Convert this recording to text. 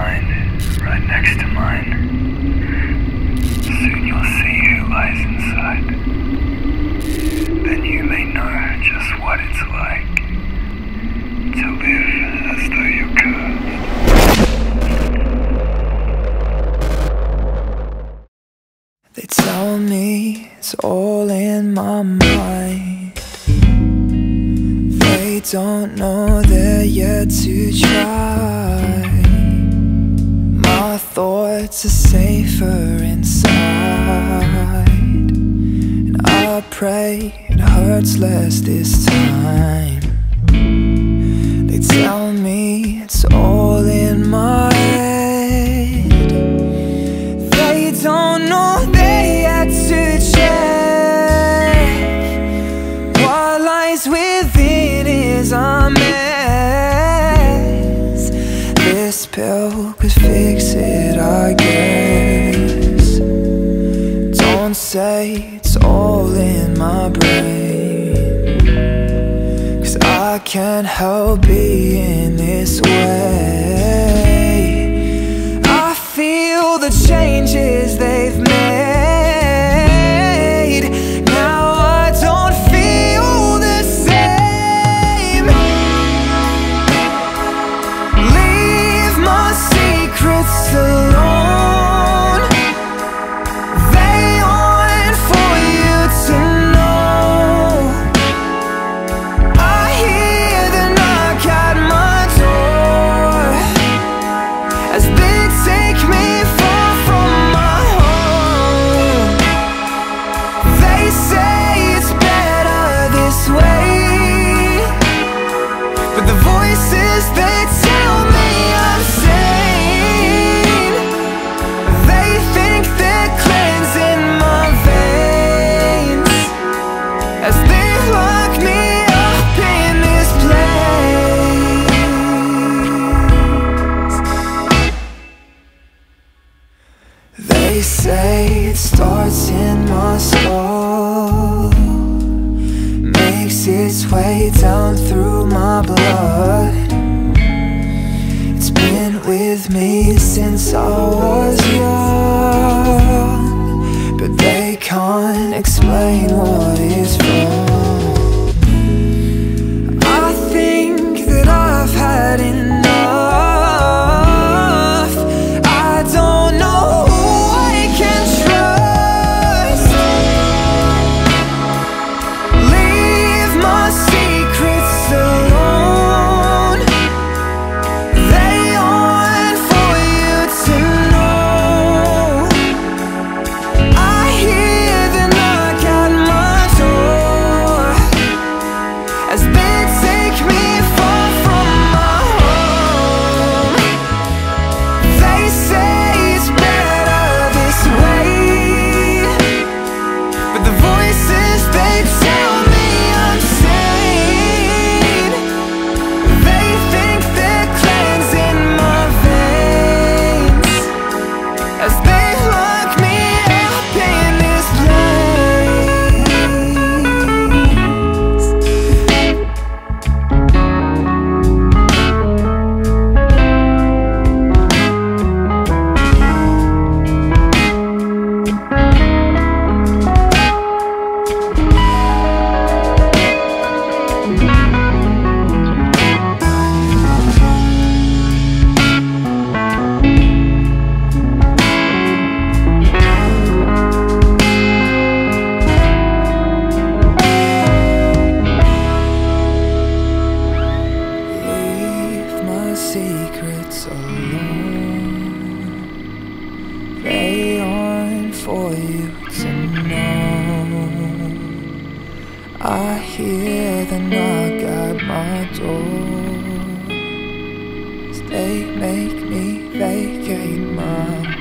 mine, right next to mine. Soon you'll see who lies inside. Then you may know just what it's like to live as though you're cursed. They tell me it's all in my mind. They don't know they're yet to try. My thoughts are safer inside, and I pray it hurts less this time. They tell me it's all in my head. They don't know they had to check what lies within is a mess. This pill could fix it, I guess. Don't say it's all in my brain, I can't help being this way. I feel the changes they've made. Now I don't feel the same. Leave my secrets alone. They say it starts in my skull, makes its way down through my blood. It's been with me since I was young, but they can't explain what is wrong. I think that I've had enough. For you to know, I hear the knock at my door. They make me vacate my